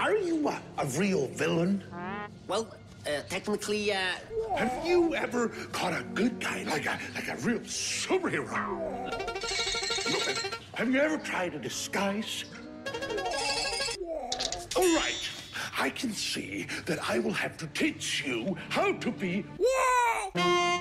Are you a real villain? Well, technically, Have you ever caught a good guy, like a real superhero? Have you ever tried a disguise? All right, I can see that I will have to teach you how to be Woah! Woah!